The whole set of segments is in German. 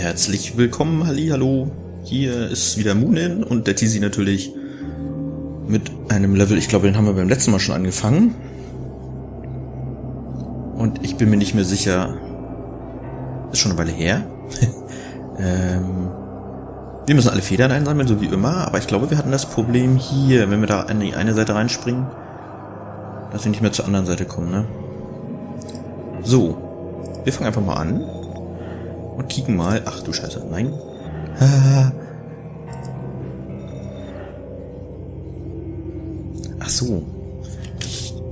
Herzlich willkommen, hallihallo. Hier ist wieder MUNIN und der Tizi natürlich mit einem Level, ich glaube, den haben wir beim letzten Mal schon angefangen. Und ich bin mir nicht mehr sicher, ist schon eine Weile her. Wir müssen alle Federn einsammeln, so wie immer, aber ich glaube, wir hatten das Problem hier, wenn wir da an die eine Seite reinspringen, dass wir nicht mehr zur anderen Seite kommen, ne? So, wir fangen einfach mal an. Und kicken mal. Ach du Scheiße, nein. Ach so.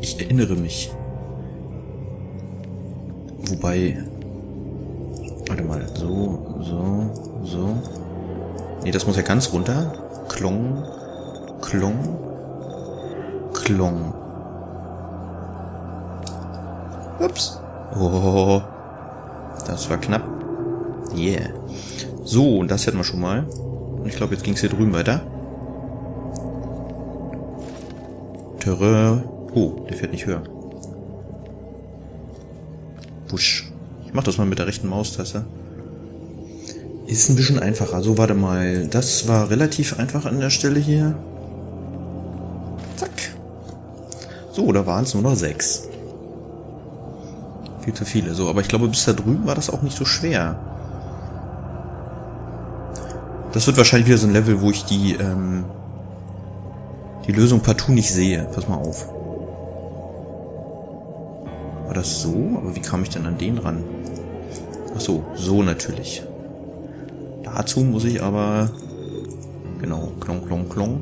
Ich erinnere mich. Wobei... Warte mal. So. Nee, das muss ja ganz runter. Klong. Klong. Klong. Ups. Oh. Das war knapp. Yeah. So, und das hätten wir schon mal. Ich glaube, jetzt ging es hier drüben weiter. Terrain. Oh, der fährt nicht höher. Busch. Ich mach das mal mit der rechten Maustaste. Ist ein bisschen einfacher. So, warte mal. Das war relativ einfach an der Stelle hier. Zack. So, da waren es nur noch 6. Viel zu viele. So, aber ich glaube, bis da drüben war das auch nicht so schwer. Das wird wahrscheinlich wieder so ein Level, wo ich die Lösung partout nicht sehe. Pass mal auf. War das so? Aber wie kam ich denn an den ran? Ach so, so natürlich. Dazu muss ich aber... Genau, klong, klong, klong.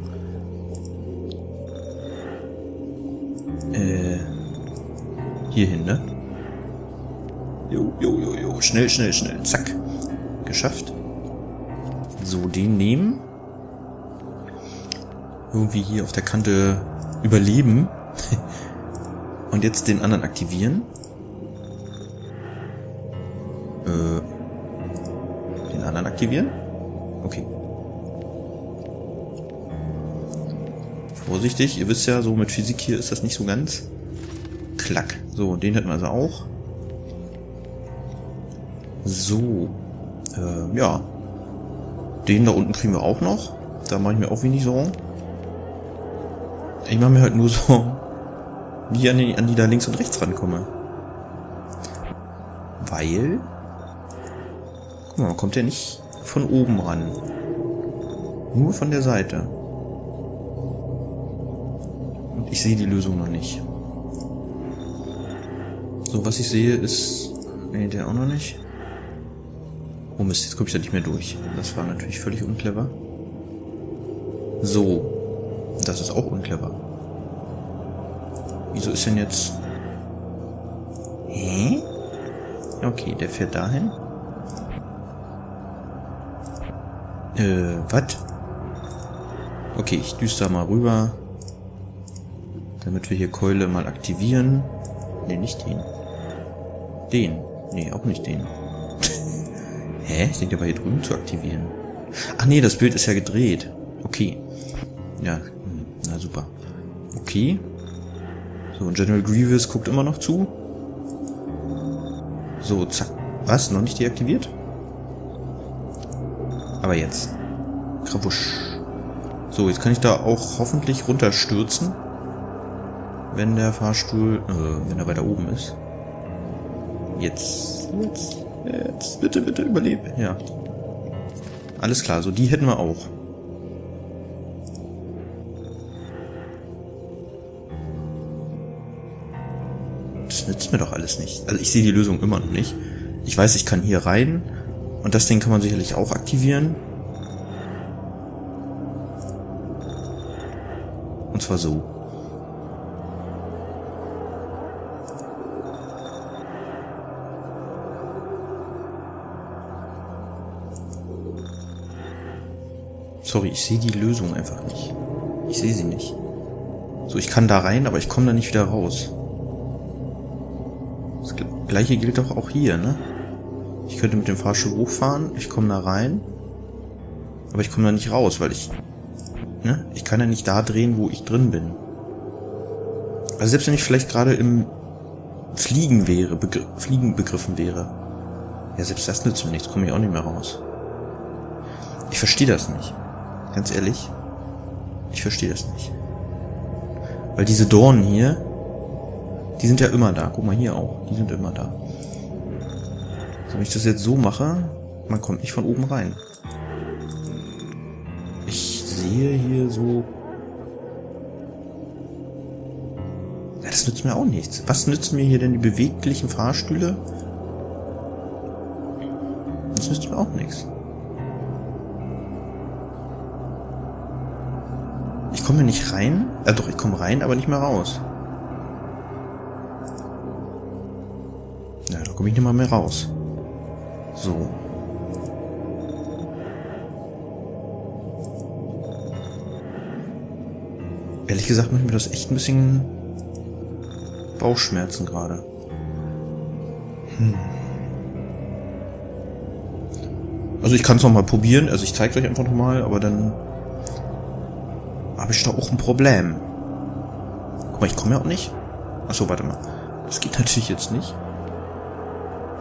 Hier hin, ne? Jo. Schnell. Zack. Geschafft. So, den nehmen. Irgendwie hier auf der Kante überleben. Und jetzt den anderen aktivieren. Den anderen aktivieren? Okay. Vorsichtig, ihr wisst ja, so mit Physik hier ist das nicht so ganz. Klack. So, den hätten wir also auch. So. Ja. Den da unten kriegen wir auch noch. Da mache ich mir auch wenig Sorgen. Ich mache mir halt nur Sorgen, wie ich an die da links und rechts rankomme. Weil... Guck mal, man kommt ja nicht von oben ran. Nur von der Seite. Und ich sehe die Lösung noch nicht. So, was ich sehe ist... Nee, der auch noch nicht. Oh Mist, jetzt komme ich da nicht mehr durch. Das war natürlich völlig unclever. So. Das ist auch unclever. Wieso ist denn jetzt... Hä? Okay, der fährt dahin. Was? Okay, ich düse da mal rüber. Damit wir hier Keule mal aktivieren. Ne, nicht den. Den. Ne, auch nicht den. Hä? Ich denke, der war hier drüben zu aktivieren. Ach nee, das Bild ist ja gedreht. Okay. Ja, na super. Okay. So, und General Grievous guckt immer noch zu. So, zack. Was? Noch nicht deaktiviert? Aber jetzt. Krawusch. So, jetzt kann ich da auch hoffentlich runterstürzen. Wenn der Fahrstuhl... wenn er weiter oben ist. Jetzt, bitte, überlebe. Ja. Alles klar, so die hätten wir auch. Das nützt mir doch alles nicht. Also ich sehe die Lösung immer noch nicht. Ich weiß, ich kann hier rein. Und das Ding kann man sicherlich auch aktivieren. Und zwar so. Sorry, ich sehe die Lösung einfach nicht. Ich sehe sie nicht. So, ich kann da rein, aber ich komme da nicht wieder raus. Das Gleiche gilt doch auch hier, ne? Ich könnte mit dem Fahrstuhl hochfahren, ich komme da rein, aber ich komme da nicht raus, weil ich... Ne? Ich kann ja nicht da drehen, wo ich drin bin. Also selbst wenn ich vielleicht gerade im Fliegen begriffen wäre, Ja, selbst das nützt mir nichts, komme ich auch nicht mehr raus. Ich verstehe das nicht. Ganz ehrlich, ich verstehe das nicht. Weil diese Dornen hier, die sind ja immer da. Guck mal, hier auch. Die sind immer da. So, wenn ich das jetzt so mache, man kommt nicht von oben rein. Ich sehe hier so... Ja, das nützt mir auch nichts. Was nützt mir hier denn die beweglichen Fahrstühle? Das nützt mir auch nichts. Ich komme hier nicht rein. Doch, ich komme rein, aber nicht mehr raus. Ja, da komme ich nicht mal mehr raus. So. Ehrlich gesagt macht mir das echt ein bisschen Bauchschmerzen gerade. Also ich kann es nochmal probieren. Also ich zeige es euch einfach nochmal, aber dann... habe ich da auch ein Problem. Guck mal, ich komme ja auch nicht. Achso, warte mal. Das geht natürlich jetzt nicht.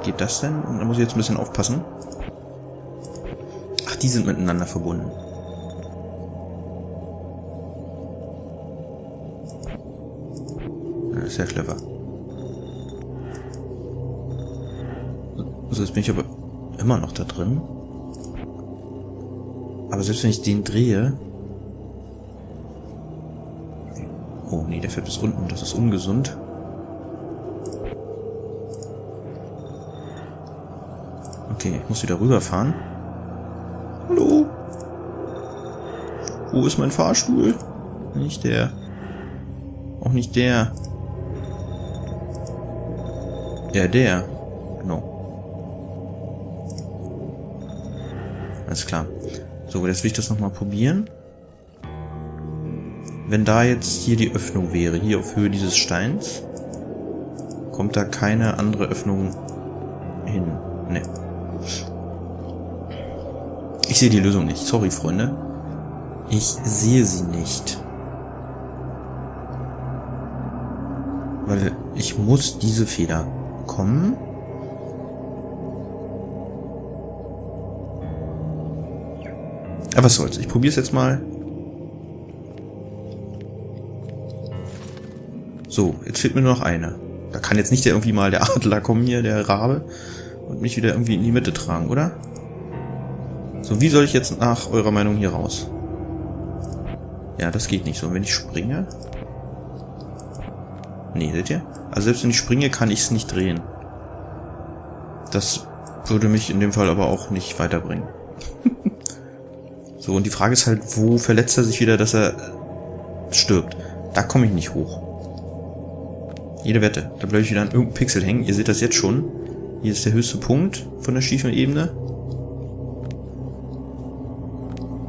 Geht das denn? Und da muss ich jetzt ein bisschen aufpassen. Ach, die sind miteinander verbunden. Ja, ist ja clever. Also jetzt bin ich aber immer noch da drin. Aber selbst wenn ich den drehe... Oh, nee, der fährt bis unten. Das ist ungesund. Okay, ich muss wieder rüberfahren. Hallo? Wo ist mein Fahrstuhl? Nicht der. Auch nicht der. Ja, der. Genau. Alles klar. So, jetzt will ich das nochmal probieren. Wenn da jetzt hier die Öffnung wäre, hier auf Höhe dieses Steins, kommt da keine andere Öffnung hin. Ne. Ich sehe die Lösung nicht. Sorry, Freunde. Ich sehe sie nicht. Weil ich muss diese Feder bekommen. Aber was soll's. Ich probiere es jetzt mal. So, jetzt fehlt mir nur noch eine. Da kann jetzt nicht der irgendwie mal der Adler kommen hier, der Rabe, und mich wieder irgendwie in die Mitte tragen, oder? So, wie soll ich jetzt nach eurer Meinung hier raus? Ja, das geht nicht so. Und wenn ich springe... Nee, seht ihr? Also selbst wenn ich springe, kann ich es nicht drehen. Das würde mich in dem Fall aber auch nicht weiterbringen. So, und die Frage ist halt, wo verletzt er sich wieder, dass er stirbt? Da komme ich nicht hoch. Jede Wette. Da bleibe ich wieder an irgendeinem Pixel hängen. Ihr seht das jetzt schon. Hier ist der höchste Punkt von der schiefen Ebene.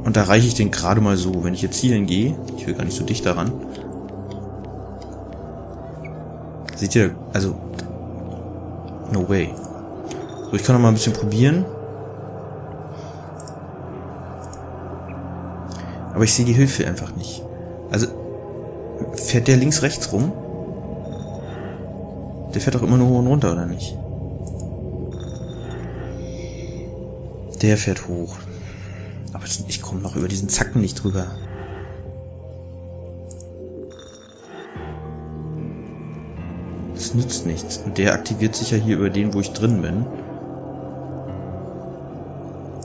Und da reiche ich den gerade mal so. Wenn ich jetzt hier hingehe, ich will gar nicht so dicht daran. Seht ihr? Also, no way. So, ich kann noch mal ein bisschen probieren. Aber ich sehe die Hilfe einfach nicht. Also, fährt der links, rechts rum? Der fährt doch immer nur hoch und runter, oder nicht? Der fährt hoch. Aber ich komme noch über diesen Zacken nicht drüber. Das nützt nichts. Und der aktiviert sich ja hier über den, wo ich drin bin.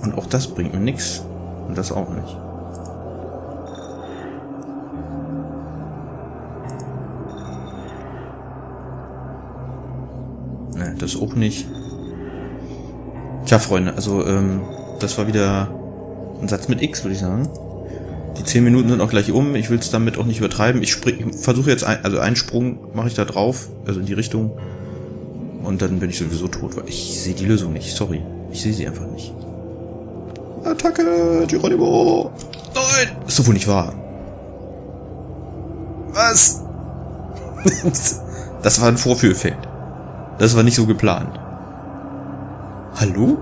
Und auch das bringt mir nichts. Und das auch nicht. Das auch nicht. Tja, Freunde, also das war wieder ein Satz mit X, würde ich sagen. Die 10 Minuten sind auch gleich um. Ich will es damit auch nicht übertreiben. Ich versuche jetzt, einen Sprung mache ich da drauf, also in die Richtung. Und dann bin ich sowieso tot, weil ich sehe die Lösung nicht. Sorry, ich sehe sie einfach nicht. Attacke, Geronimo! Nein! Ist doch wohl nicht wahr. Was? Das war ein Vorführeffekt. Das war nicht so geplant. Hallo?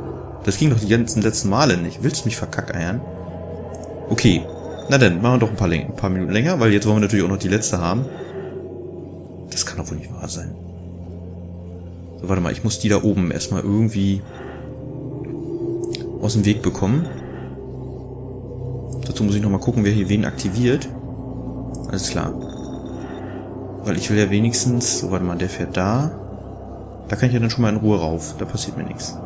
Das ging doch die ganzen letzten Male nicht. Willst du mich verkackeiern? Okay. Na dann, machen wir doch ein paar Minuten länger, weil jetzt wollen wir natürlich auch noch die letzte haben. Das kann doch wohl nicht wahr sein. So, warte mal, ich muss die da oben erstmal irgendwie aus dem Weg bekommen. Dazu muss ich nochmal gucken, wer hier wen aktiviert. Alles klar. Weil ich will ja wenigstens... So, warte mal, der fährt da. Da kann ich ja dann schon mal in Ruhe rauf. Da passiert mir nichts.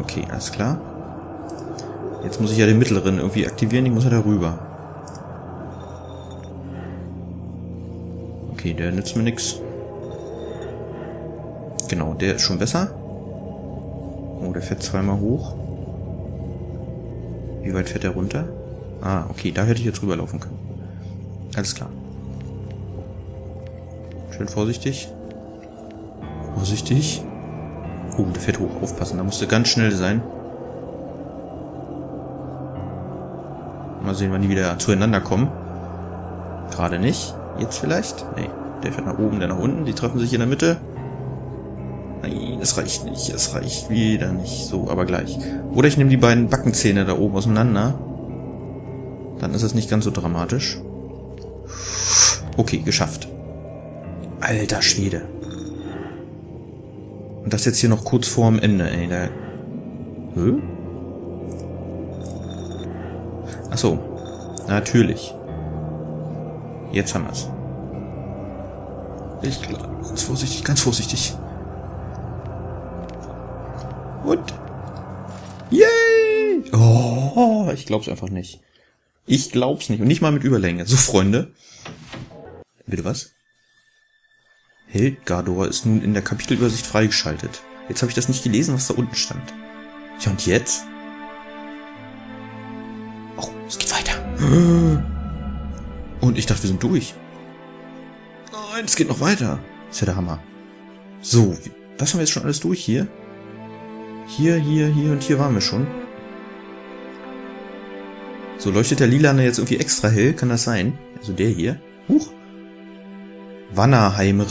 Okay, alles klar. Jetzt muss ich ja den mittleren irgendwie aktivieren. Ich muss ja da rüber. Okay, der nützt mir nichts. Genau, der ist schon besser. Oh, der fährt zweimal hoch. Wie weit fährt der runter? Ah, okay, da hätte ich jetzt rüberlaufen können. Alles klar. Schön vorsichtig. Vorsichtig. Oh, der fährt hoch. Aufpassen, da musst du ganz schnell sein. Mal sehen, wann die wieder zueinander kommen. Gerade nicht. Jetzt vielleicht? Nee, der fährt nach oben, der nach unten. Die treffen sich in der Mitte. Nein, das reicht nicht. Es reicht wieder nicht. So, aber gleich. Oder ich nehme die beiden Backenzähne da oben auseinander. Dann ist es nicht ganz so dramatisch. Okay, geschafft. Alter Schwede. Und das jetzt hier noch kurz vorm Ende, ey. Da... Hä? Achso. Natürlich. Jetzt haben wir es. Ich glaube, ganz vorsichtig, ganz vorsichtig. Und? Yay! Oh, ich glaub's einfach nicht. Ich glaub's nicht. Und nicht mal mit Überlänge. So, Freunde. Bitte was? Helgardor ist nun in der Kapitelübersicht freigeschaltet. Jetzt habe ich das nicht gelesen, was da unten stand. Ja, und jetzt? Oh, es geht weiter. Und ich dachte, wir sind durch. Nein, es geht noch weiter. Ist ja der Hammer. So, das haben wir jetzt schon alles durch hier. Hier, hier, hier und hier waren wir schon. So, leuchtet der Lilane jetzt irgendwie extra hell? Kann das sein? Also der hier. Huch. Wannerheimer.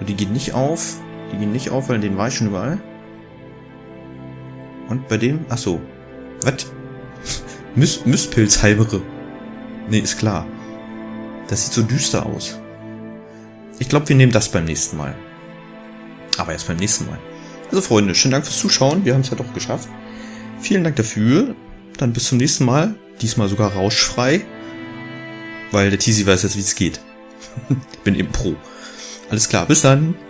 Und die geht nicht auf. Die gehen nicht auf, weil den war ich schon überall. Und bei dem? Ach so. Was? Müsspilzheimere. Nee, ist klar. Das sieht so düster aus. Ich glaube, wir nehmen das beim nächsten Mal. Aber erst beim nächsten Mal. Also Freunde, schönen Dank fürs Zuschauen. Wir haben es ja doch geschafft. Vielen Dank dafür. Dann bis zum nächsten Mal. Diesmal sogar rauschfrei. Weil der Tizi weiß jetzt, wie es geht. Ich bin eben Pro. Alles klar, bis dann.